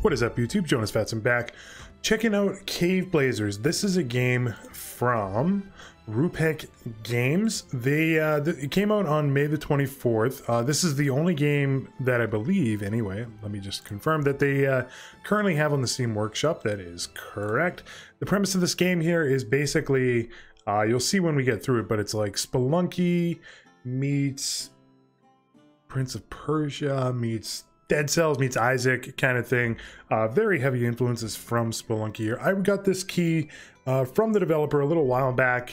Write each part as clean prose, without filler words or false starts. What is up, YouTube? Jonus Fatson back, checking out Caveblazers. This is a game from Rupeck Games. It came out on May the 24th. This is the only game that I believe, anyway, let me just confirm, that they currently have on the Steam Workshop. That is correct. The premise of this game here is basically, you'll see when we get through it, but it's like Spelunky meets Prince of Persia meets Dead Cells meets Isaac kind of thing. Very heavy influences from Spelunky here. I got this key from the developer a little while back,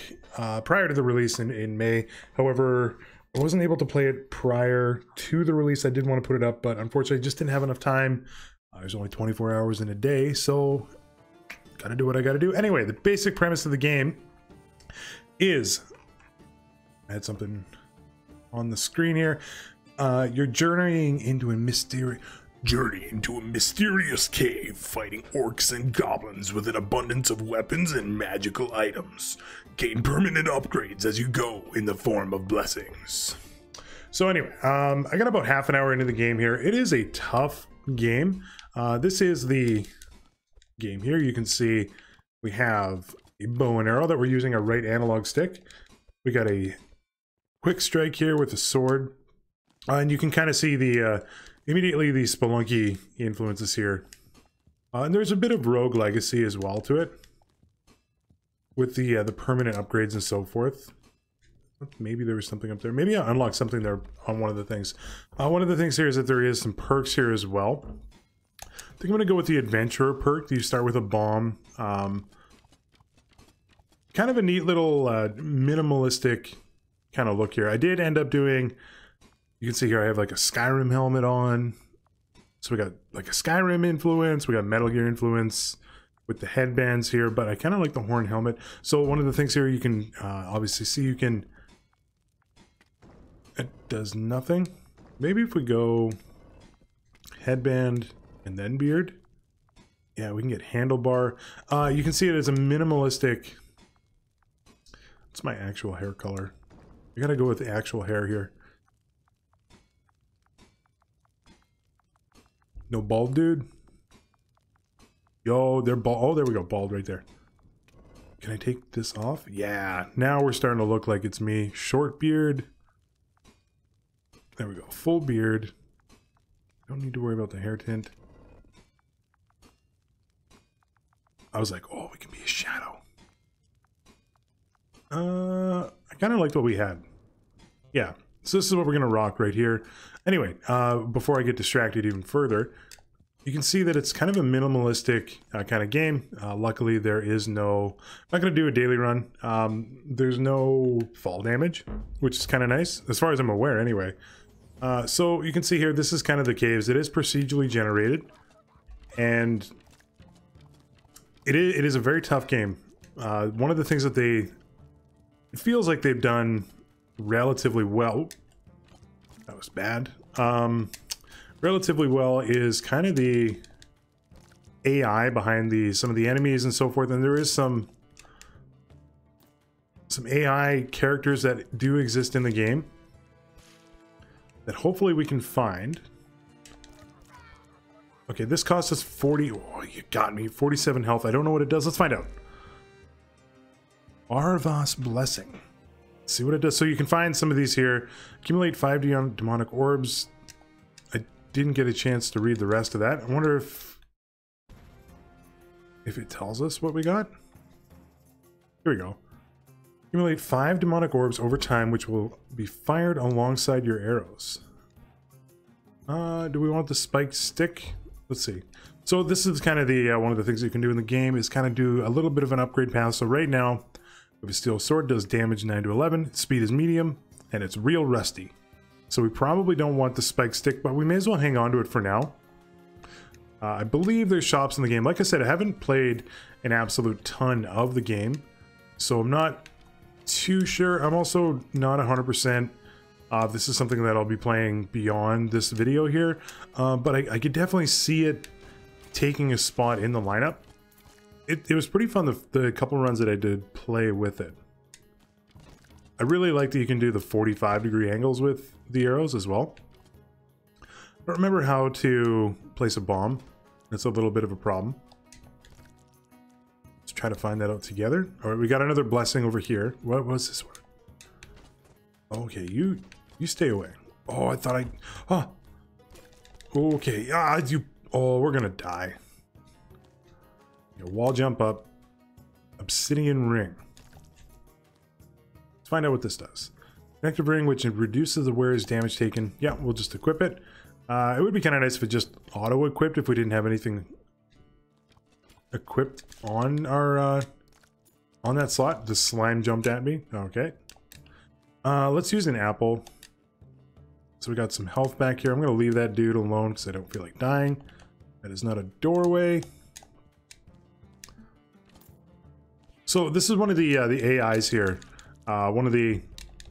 prior to the release in May. However, I wasn't able to play it prior to the release. I did want to put it up, but unfortunately just didn't have enough time. There's only 24 hours in a day, so gotta do what I gotta do. Anyway, the basic premise of the game is, I had something on the screen here. You're journeying into a mysterious cave, fighting orcs and goblins with an abundance of weapons and magical items. Gain permanent upgrades as you go in the form of blessings. So anyway, I got about half an hour into the game here. It is a tough game. This is the game here. You can see we have a bow and arrow that we're using a right analog stick. We got a quick strike here with a sword. And you can kind of see the immediately the Spelunky influences here. And there's a bit of Rogue Legacy as well to it, with the permanent upgrades and so forth. Maybe there was something up there. Maybe I unlocked something there on one of the things. One of the things here is that there is some perks here as well. I think I'm going to go with the Adventurer perk. You start with a bomb. Kind of a neat little minimalistic kind of look here. I did end up doing... You can see here I have like a Skyrim helmet on, so we got like a Skyrim influence, we got Metal Gear influence with the headbands here, but I kind of like the horn helmet. So one of the things here you can obviously see, you can, it does nothing. Maybe if we go headband and then beard, yeah, we can get handlebar. You can see it as a minimalistic. What's my actual hair color? I gotta go with the actual hair here. No bald dude. Yo, they're bald. Oh, there we go. Bald right there. Can I take this off? Yeah. Now we're starting to look like it's me. Short beard. There we go. Full beard. Don't need to worry about the hair tint. I was like, oh, we can be a shadow. I kind of liked what we had. Yeah. So this is what we're going to rock right here. Anyway, before I get distracted even further, you can see that it's kind of a minimalistic kind of game. Luckily, there is no... I'm not going to do a daily run. There's no fall damage, which is kind of nice, as far as I'm aware anyway. So you can see here, this is kind of the caves. It is procedurally generated, and it is a very tough game. One of the things that they... It feels like they've done... relatively well, that was bad, relatively well is kind of the AI behind some of the enemies and so forth, and there is some AI characters that do exist in the game that hopefully we can find. Okay, this cost us 40, oh you got me, 47 health. I don't know what it does. Let's find out. Arvas Blessing. See what it does. So you can find some of these here. Accumulate 5 demonic orbs. I didn't get a chance to read the rest of that. I wonder if it tells us what we got. Here we go. Accumulate 5 demonic orbs over time, which will be fired alongside your arrows. Do we want the spiked stick? Let's see. So this is kind of the one of the things you can do in the game is kind of do a little bit of an upgrade path. So right now, a steel sword does damage 9 to 11, speed is medium, and it's real rusty. So we probably don't want the spike stick, but we may as well hang on to it for now. I believe there's shops in the game. Like I said, I haven't played an absolute ton of the game, so I'm not too sure. I'm also not 100%. This is something that I'll be playing beyond this video here, but I could definitely see it taking a spot in the lineup. It was pretty fun, the couple runs that I did play with it. I really like that you can do the 45-degree angles with the arrows as well. I don't remember how to place a bomb. That's a little bit of a problem. Let's try to find that out together. All right, we got another blessing over here. What was this one? Okay, you stay away. Oh, I thought I... Huh. Okay, you... Oh, we're gonna die. You know, wall jump up. Obsidian ring. Let's find out what this does. Connective ring, which reduces the wearer's damage taken. Yeah, we'll just equip it. It would be kind of nice if it just auto-equipped if we didn't have anything equipped on our on that slot. The slime jumped at me. Okay. Let's use an apple. So we got some health back here. I'm going to leave that dude alone because I don't feel like dying. That is not a doorway. So this is one of the AIs here. One of the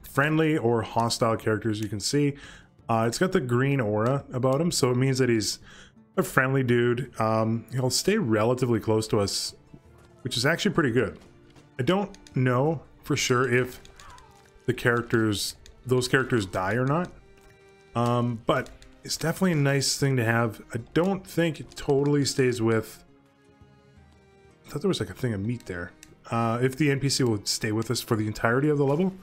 friendly or hostile characters you can see. It's got the green aura about him, so it means that he's a friendly dude. He'll stay relatively close to us, which is actually pretty good. I don't know for sure if the characters, those characters die or not, but it's definitely a nice thing to have. I don't think it totally stays with... I thought there was like a thing of meat there. If the NPC will stay with us for the entirety of the level,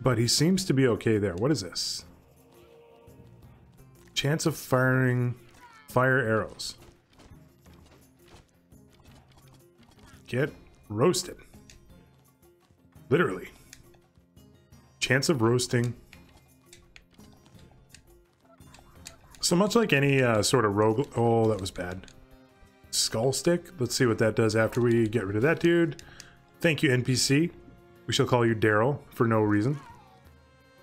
but he seems to be okay there. What is this? Chance of firing fire arrows. Get roasted. Literally. Chance of roasting. So much like any sort of rogue... Oh, that was bad. Skull stick. Let's see what that does after we get rid of that dude. Thank you, NPC. We shall call you Daryl for no reason.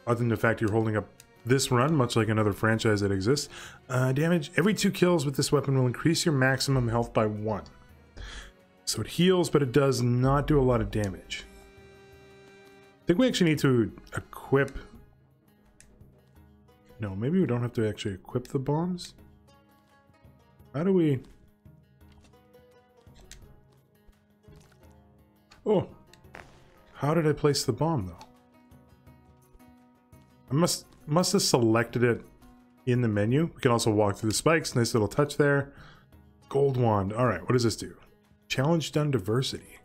Other than the fact you're holding up this run, much like another franchise that exists. Damage. Every 2 kills with this weapon will increase your maximum health by 1. So it heals, but it does not do a lot of damage. I think we actually need to equip... No, maybe we don't have to actually equip the bombs. How do we... Oh! How did I place the bomb, though? I must have selected it in the menu. We can also walk through the spikes. Nice little touch there. Gold wand. Alright, what does this do? Challenge done diversity.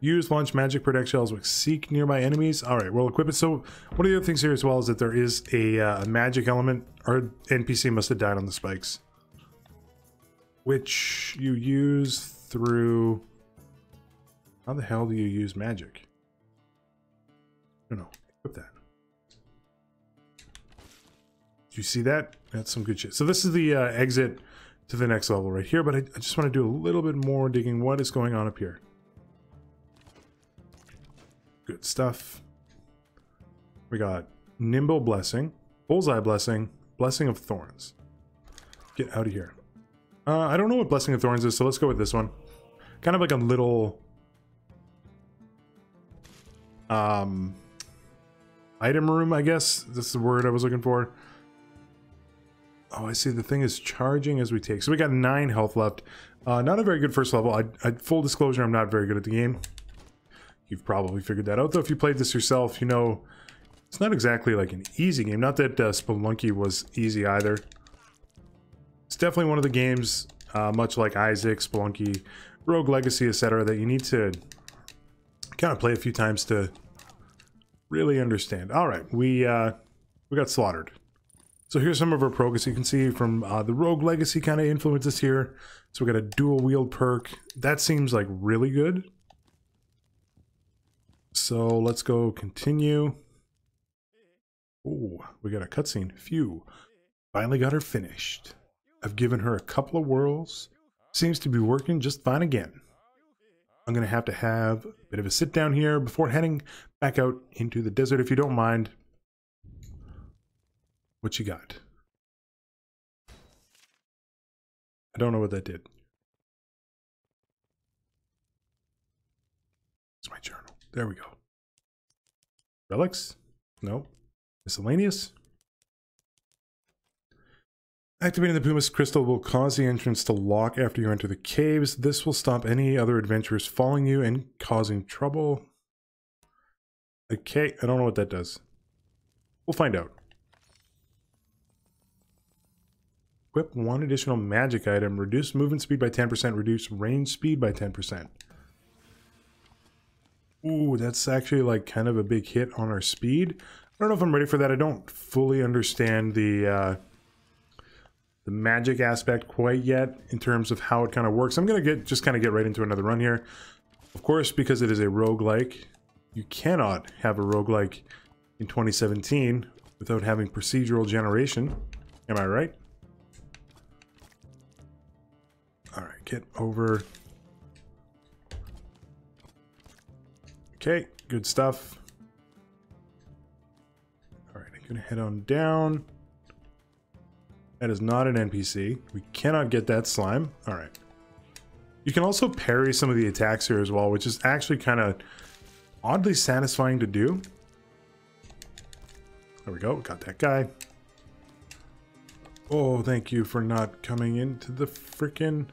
Use, launch magic projectiles, which seek nearby enemies. Alright, we'll equip it. So, one of the other things here as well is that there is a magic element. Our NPC must have died on the spikes. Which you use through... How the hell do you use magic? I don't know. Equip that. Do you see that? That's some good shit. So this is the exit to the next level right here, but I just want to do a little bit more digging. What is going on up here? Good stuff. We got Nimble Blessing, Bullseye Blessing, Blessing of Thorns. Get out of here. I don't know what Blessing of Thorns is, so let's go with this one. Kind of like a little... item room, I guess. That's the word I was looking for. Oh, I see. The thing is charging as we take. So we got 9 health left. Not a very good first level. Full disclosure, I'm not very good at the game. You've probably figured that out, though. If you played this yourself, you know, it's not exactly like an easy game. Not that Spelunky was easy either. It's definitely one of the games, much like Isaac, Spelunky, Rogue Legacy, etc., that you need to... kind of play a few times to really understand. All right, we got slaughtered. So here's some of our progress. You can see from the Rogue Legacy kind of influences here. So we got a dual wield perk. That seems like really good. So let's go continue. Oh, we got a cutscene. Phew. Finally got her finished. I've given her a couple of whirls. Seems to be working just fine again. I'm going to have a bit of a sit down here before heading back out into the desert, if you don't mind. What you got? I don't know what that did. It's my journal. There we go. Relics? No. Miscellaneous? Activating the Puma's Crystal will cause the entrance to lock after you enter the caves. This will stop any other adventurers following you and causing trouble. Okay, I don't know what that does. We'll find out. Equip one additional magic item. Reduce movement speed by 10%. Reduce range speed by 10%. Ooh, that's actually like kind of a big hit on our speed. I don't know if I'm ready for that. I don't fully understand the magic aspect quite yet in terms of how it kind of works. I'm going to just kind of get right into another run here. Of course, because it is a roguelike, you cannot have a roguelike in 2017 without having procedural generation. Am I right? All right, get over. Okay, good stuff. All right, I'm going to head on down. That is not an NPC. We cannot get that slime. All right. You can also parry some of the attacks here as well, which is actually kind of oddly satisfying to do. There we go. Got that guy. Oh, thank you for not coming into the frickin'...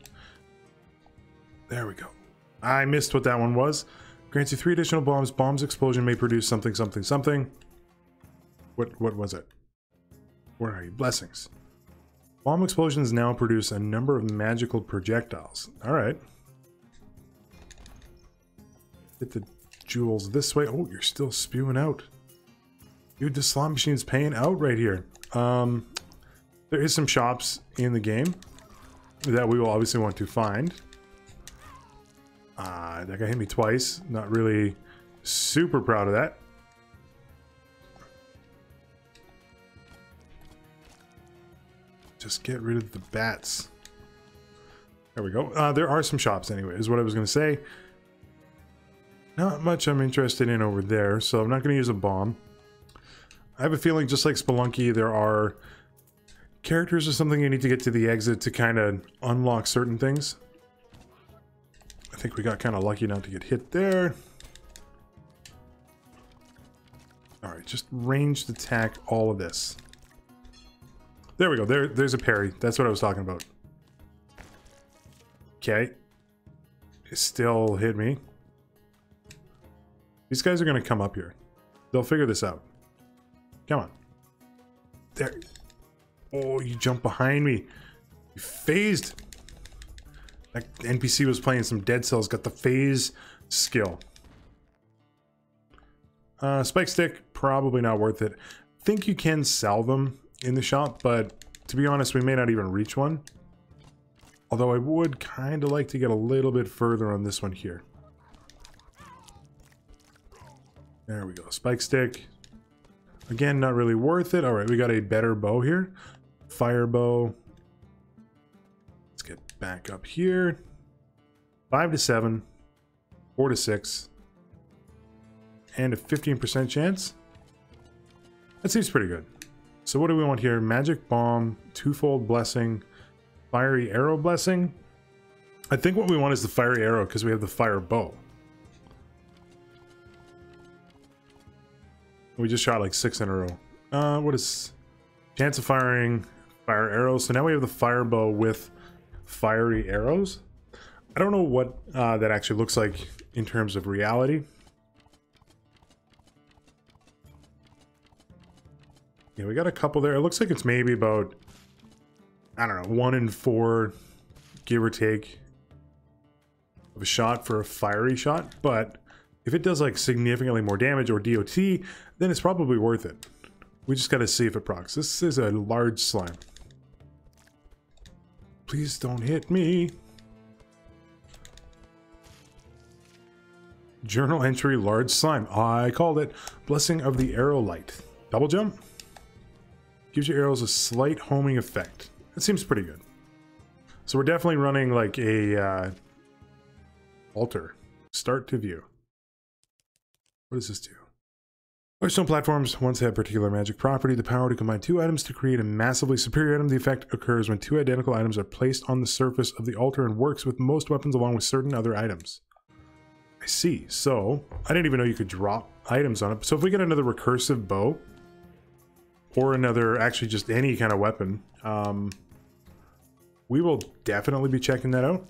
There we go. I missed what that one was. Grants you 3 additional bombs. Bombs explosion may produce something, something, something. What was it? Where are you? Blessings. Bomb explosions now produce a number of magical projectiles. Alright. Get the jewels this way. Oh, you're still spewing out. Dude, the slot machine's paying out right here. There is some shops in the game that we will obviously want to find. That guy hit me twice. Not really super proud of that. Just get rid of the bats. There we go. There are some shops anyway, is what I was going to say. Not much I'm interested in over there, so I'm not going to use a bomb. I have a feeling, just like Spelunky, there are characters or something you need to get to the exit to kind of unlock certain things. I think we got kind of lucky not to get hit there. Alright, just ranged attack all of this. There we go. There's a parry. That's what I was talking about. Okay. It still hit me. These guys are going to come up here. They'll figure this out. Come on. There. Oh, you jumped behind me. You phased. That NPC was playing some Dead Cells. Got the phase skill. Spike stick. Probably not worth it. I think you can sell them in the shop, but to be honest, we may not even reach one. Although I would kind of like to get a little bit further on this one here. There we go. Spike stick. Again, not really worth it. Alright, we got a better bow here. Fire bow. Let's get back up here. 5 to 7. 4 to 6. And a 15% chance. That seems pretty good. So what do we want here? Magic Bomb, Twofold Blessing, Fiery Arrow Blessing. I think what we want is the Fiery Arrow because we have the Fire Bow. We just shot like 6 in a row. What is... Chance of firing Fire Arrows. So now we have the Fire Bow with Fiery Arrows. I don't know what that actually looks like in terms of reality. Yeah, we got a couple there. It looks like it's maybe about, I don't know, 1 in 4, give or take, of a shot for a fiery shot. But if it does like significantly more damage or DOT, then it's probably worth it. We just got to see if it procs. This is a large slime. Please don't hit me. Journal entry, large slime. I called it. Blessing of the Arrow Light. Double jump. Gives your arrows a slight homing effect. That seems pretty good. So we're definitely running like a altar. Start to view. What does this do? Some platforms once had particular magic property, the power to combine 2 items to create a massively superior item. The effect occurs when 2 identical items are placed on the surface of the altar and works with most weapons along with certain other items. I see. So I didn't even know you could drop items on it. So if we get another recursive bow, or another, actually just any kind of weapon. We will definitely be checking that out.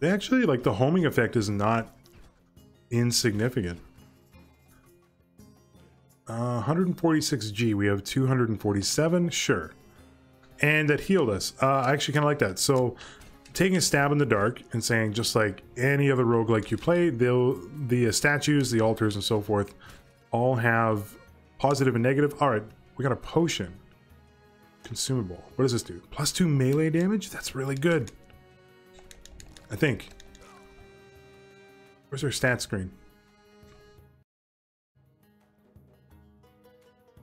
They actually, like, the homing effect is not insignificant. 146G. We have 247. Sure. And that healed us. I actually kind of like that. So taking a stab in the dark and saying, just like any other roguelike you play, the statues, the altars, and so forth all have positive and negative. All right, we got a potion. Consumable. What does this do? Plus 2 melee damage? That's really good. I think. Where's our stat screen?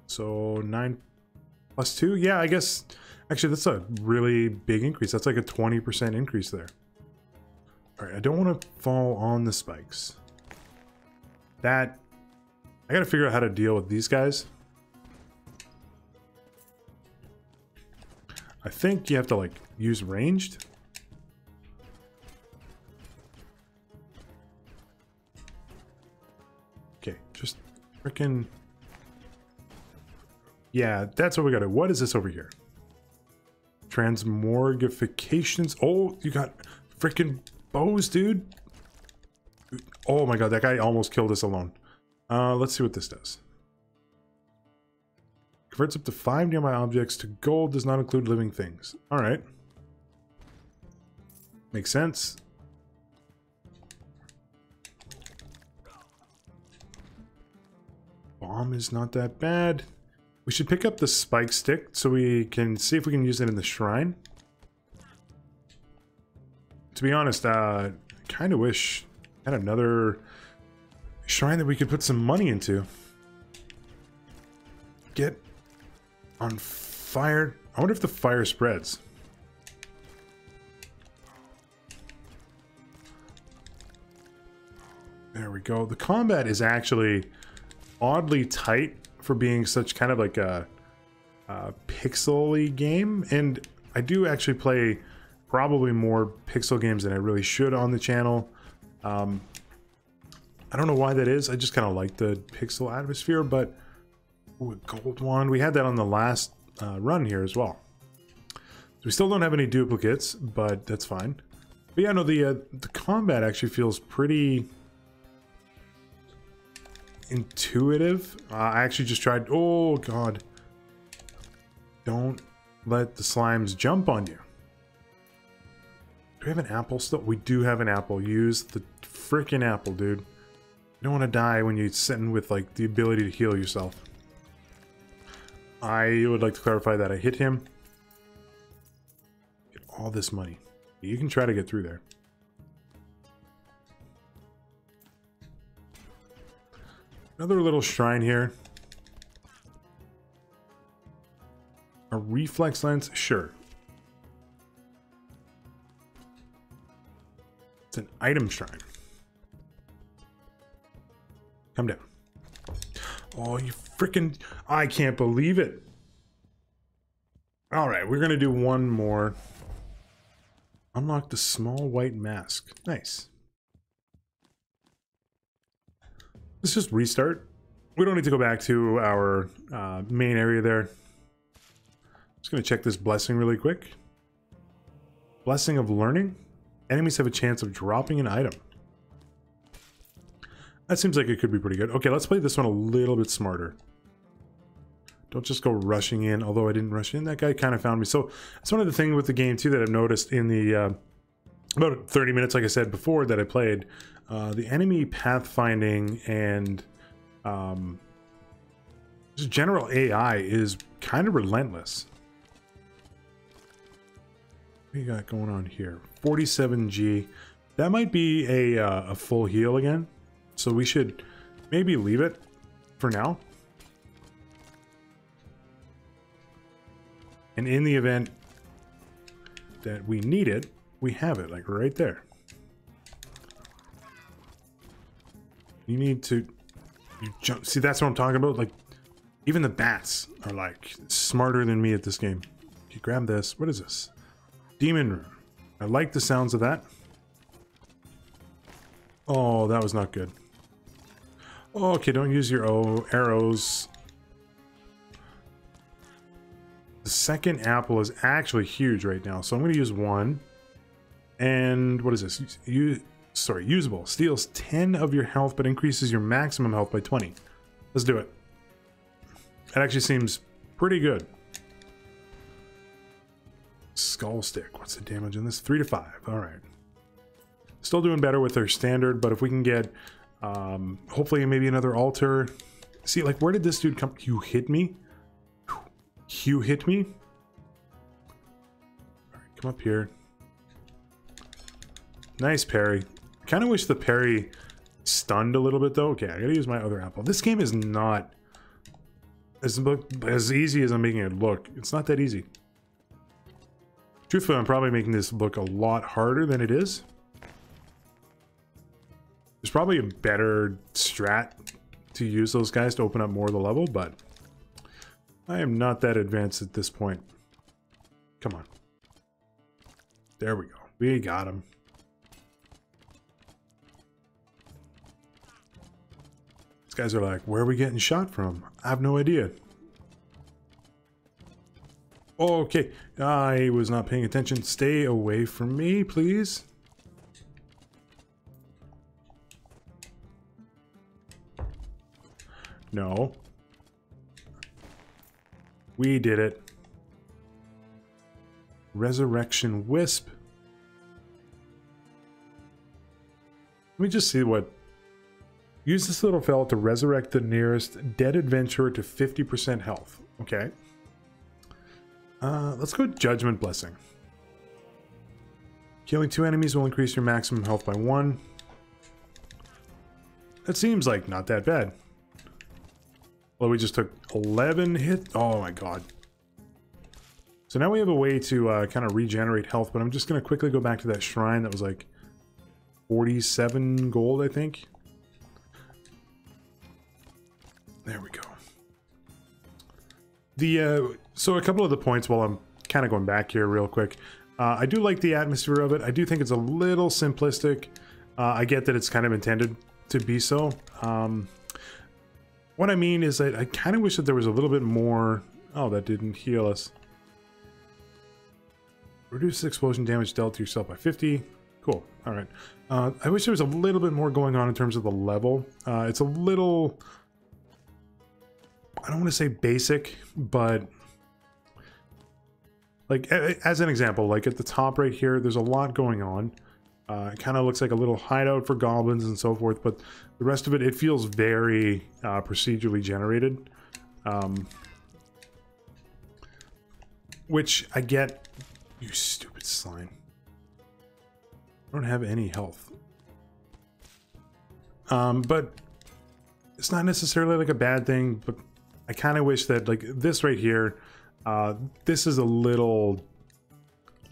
So 9 plus 2? Yeah, I guess. Actually, that's a really big increase. That's like a 20% increase there. All right, I don't want to fall on the spikes. That... I gotta figure out how to deal with these guys. I think you have to, like, use ranged. Okay, just freaking... Yeah, that's what we gotta do. What is this over here? Transmorgifications. Oh, you got freaking bows, dude. Oh my god, that guy almost killed us alone. Let's see what this does. Converts up to 5 nearby objects to gold. Does not include living things. All right, makes sense. Bomb is not that bad. We should pick up the spike stick so we can see if we can use it in the shrine. To be honest, I kind of wish I had another shrine that we could put some money into. Get on fire. I wonder if the fire spreads. There we go. The combat is actually oddly tight for being such kind of like a pixel-y game. And I do actually play probably more pixel games than I really should on the channel. I don't know why that is. I just kind of like the pixel atmosphere, but ooh, a gold wand. We had that on the last run here as well. So we still don't have any duplicates, but that's fine. But yeah, no, the combat actually feels pretty intuitive. I actually just tried. Oh god, don't let the slimes jump on you. Do we have an apple still? We do have an apple. Use the freaking apple, dude. You don't want to die when you're sitting with like the ability to heal yourself. I would like to clarify that I hit him. Get all this money. You can try to get through there. Another little shrine here. A reflex lens? Sure. It's an item shrine. Come down. Oh, you freaking... I can't believe it. Alright, we're gonna do one more. Unlock the small white mask. Nice. Let's just restart. We don't need to go back to our main area there. Just gonna check this blessing really quick. Blessing of learning. Enemies have a chance of dropping an item. That seems like it could be pretty good. Okay, let's play this one a little bit smarter. Don't just go rushing in, although I didn't rush in. That guy kind of found me. So that's one of the things with the game too that I've noticed in the about 30 minutes, like I said before, that I played. The enemy pathfinding and just general AI is kind of relentless. What do you got going on here? 47G. That might be a full heal again, so we should maybe leave it for now. And in the event that we need it, we have it, like right there. You need to jump. See, that's what I'm talking about. Like, even the bats are like smarter than me at this game. Okay, grab this. What is this? Demon room. I like the sounds of that. Oh, that was not good. Oh, okay, don't use your arrows. The second apple is actually huge right now, so I'm going to use one. And what is this? Usable. Steals 10 of your health, but increases your maximum health by 20. Let's do it. It actually seems pretty good. Skull stick. What's the damage in this? 3 to 5. All right. Still doing better with their standard, but if we can get, hopefully maybe another altar. See, like, where did this dude come? You hit me? You hit me? All right, come up here. Nice parry. Kind of wish the parry stunned a little bit, though. Okay, I gotta use my other apple. This game is not as easy as I'm making it look. It's not that easy. Truthfully, I'm probably making this look a lot harder than it is. There's probably a better strat to use those guys to open up more of the level, but I am not that advanced at this point. Come on. There we go. We got him. These guys are like, where are we getting shot from? I have no idea. Okay, I was not paying attention. Stay away from me, please. No. We did it. Resurrection Wisp. Let me just see what... Use this little fella to resurrect the nearest dead adventurer to 50% health. Okay. Let's go Judgment Blessing. Killing 2 enemies will increase your maximum health by 1. That seems like not that bad. Well, we just took 11 hits. Oh my god. So now we have a way to kind of regenerate health, but I'm just going to quickly go back to that shrine that was like 47 gold, I think. There we go. The so a couple of the points while I'm kind of going back here real quick. I do like the atmosphere of it. I do think it's a little simplistic. I get that it's kind of intended to be so. What I mean is that I kind of wish that there was a little bit more... Oh, that didn't heal us. Reduce explosion damage dealt to yourself by 50. Cool. All right. I wish there was a little bit more going on in terms of the level. It's a little... I don't want to say basic, but... Like, as an example, like at the top right here, there's a lot going on. It kind of looks like a little hideout for goblins and so forth, but the rest of it, it feels very procedurally generated. Which I get... You stupid slime. I don't have any health. But it's not necessarily like a bad thing, but I kind of wish that, like, this right here, this is a little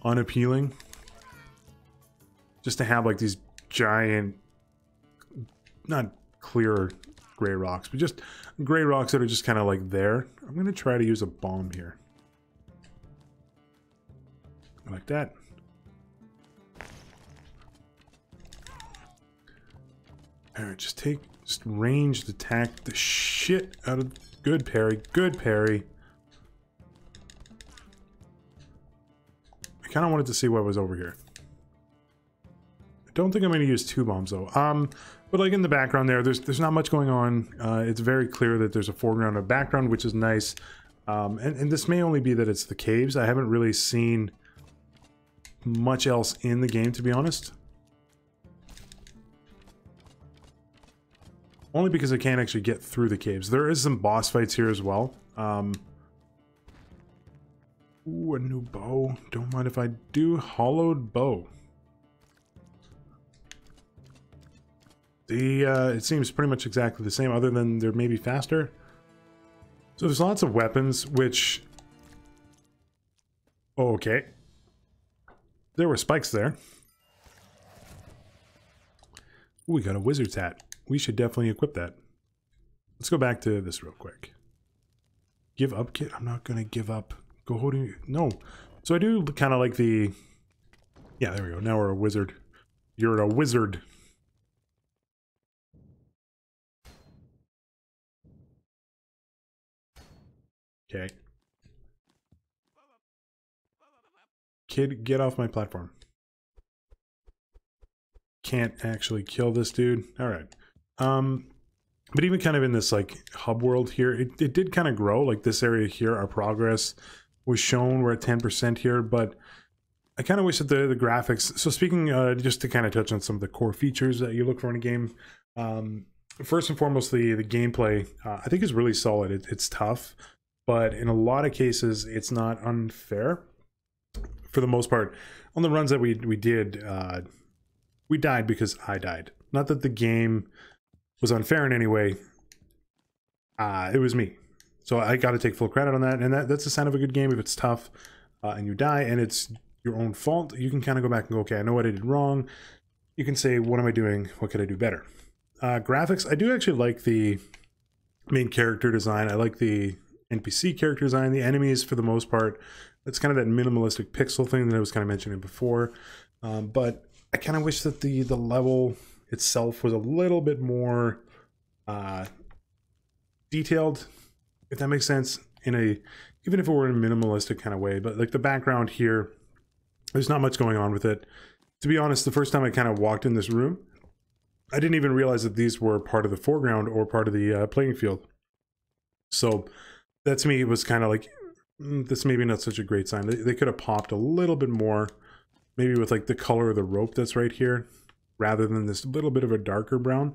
unappealing. Just to have like these giant, not clear gray rocks, but just gray rocks that are just kind of like there. I'm going to try to use a bomb here. Like that. All right, just take, just ranged attack the shit out of, good parry, good parry. I kind of wanted to see what was over here. Don't think I'm going to use 2 bombs though. But like in the background there, there's not much going on. It's very clear that there's a foreground and a background, which is nice. And this may only be that it's the caves. I haven't really seen much else in the game, to be honest. Only because I can't actually get through the caves. There is some boss fights here as well. Ooh, a new bow. Don't mind if I do. Hollowed bow. The, it seems pretty much exactly the same, other than they're maybe faster. So there's lots of weapons, which... Oh, okay. There were spikes there. Ooh, we got a wizard's hat. We should definitely equip that. Let's go back to this real quick. Give up, kid? I'm not going to give up. Go holding... No. So I do kind of like the... Yeah, there we go. Now we're a wizard. You're a wizard. Okay. Kid, get off my platform. Can't actually kill this dude. All right. But even kind of in this like hub world here, it did kind of grow. Like this area here, our progress was shown. We're at 10% here, but I kind of wish that the graphics... So speaking, just to kind of touch on some of the core features that you look for in a game. First and foremost, the gameplay, I think, is really solid. It's tough, but in a lot of cases, it's not unfair. For the most part, on the runs that we did, we died because I died. Not that the game was unfair in any way. It was me. So I got to take full credit on that. And that's a sign of a good game if it's tough and you die and it's your own fault. You can kind of go back and go, okay, I know what I did wrong. You can say, what am I doing? What could I do better? Graphics, I do actually like the main character design. I like the NPC character design. The enemies, for the most part, that's kind of that minimalistic pixel thing that I was kind of mentioning before. But I kind of wish that the level itself was a little bit more detailed, if that makes sense, even if it were in a minimalistic kind of way. But like the background here, there's not much going on with it. To be honest, the first time I kind of walked in this room, I didn't even realize that these were part of the foreground or part of the playing field. So that to me was kind of like, this maybe not such a great sign. They could have popped a little bit more, maybe with like the color of the rope that's right here, rather than this little bit of a darker brown.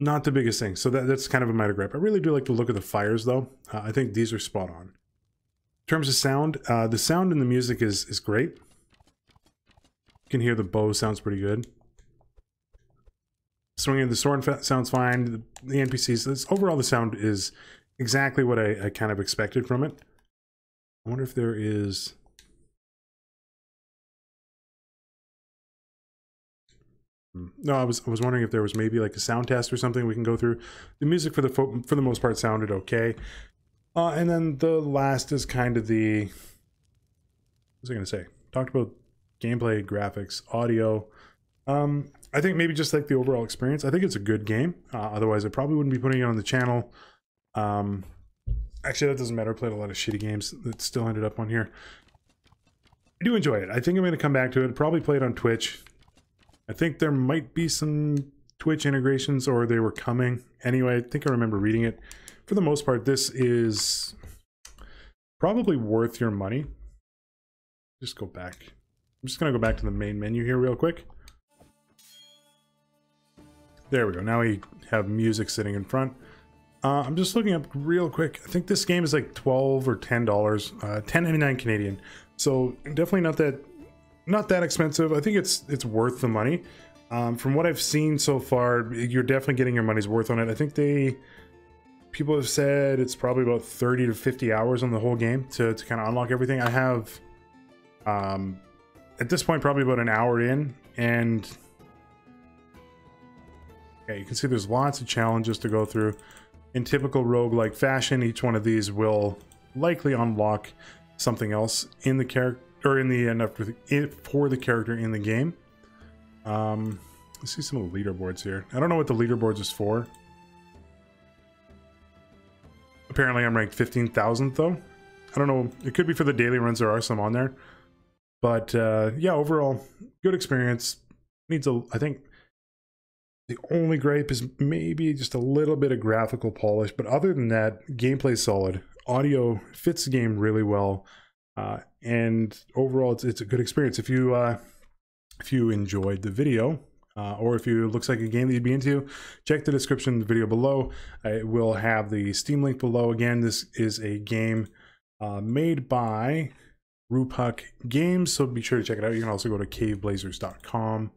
Not the biggest thing. So that's kind of a minor gripe. I really do like the look of the fires though. I think these are spot on. In terms of sound, the sound in the music is great. You can hear the bow sounds pretty good. Swinging the sword sounds fine. The NPCs, overall the sound is exactly what I kind of expected from it. I wonder if there is... No, I was wondering if there was maybe like a sound test or something we can go through. The music for the most part sounded okay. And then the last is kind of the... What was I going to say? Talked about gameplay, graphics, audio. I think maybe just like the overall experience. I think it's a good game. Otherwise, I probably wouldn't be putting it on the channel. Actually, that doesn't matter. I played a lot of shitty games that still ended up on here. I do enjoy it. I think I'm going to come back to it. Probably play it on Twitch. I think there might be some Twitch integrations, or they were coming. Anyway, I think I remember reading it. For the most part, this is probably worth your money. Just go back. I'm just going to go back to the main menu here real quick. There we go. Now we have music sitting in front. I'm just looking up real quick. I think this game is like $12 or $10, $10.99 Canadian. So definitely not that expensive. I think it's worth the money. From what I've seen so far, you're definitely getting your money's worth on it. I think people have said it's probably about 30 to 50 hours on the whole game to kind of unlock everything. I have, at this point, probably about an hour in, and okay, you can see there's lots of challenges to go through. In typical roguelike fashion, each one of these will likely unlock something else in the character, or in the for the character in the game. Let's see some of the leaderboards here. I don't know what the leaderboards is for. Apparently, I'm ranked 15,000th though. I don't know. It could be for the daily runs. There are some on there, but yeah, overall good experience. Needs a, I think. The only gripe is maybe just a little bit of graphical polish, but other than that, gameplay's solid. Audio fits the game really well, and overall, it's a good experience. If you enjoyed the video, or if it looks like a game that you'd be into, check the description of the video below. I will have the Steam link below. Again, this is a game made by Rupeck Games, so be sure to check it out. You can also go to caveblazers.com.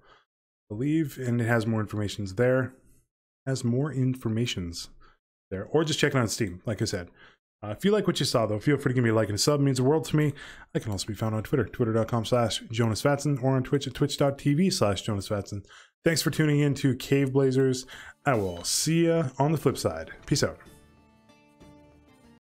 believe, and it has more informations there. Or just check it on Steam, like I said. If you like what you saw though, feel free to give me a like and a sub. It means the world to me. I can also be found on Twitter, twitter.com/JonusFatson, or on Twitch at twitch.tv/JonusFatson. Thanks for tuning in to Cave Blazers. I will see you on the flip side. Peace out.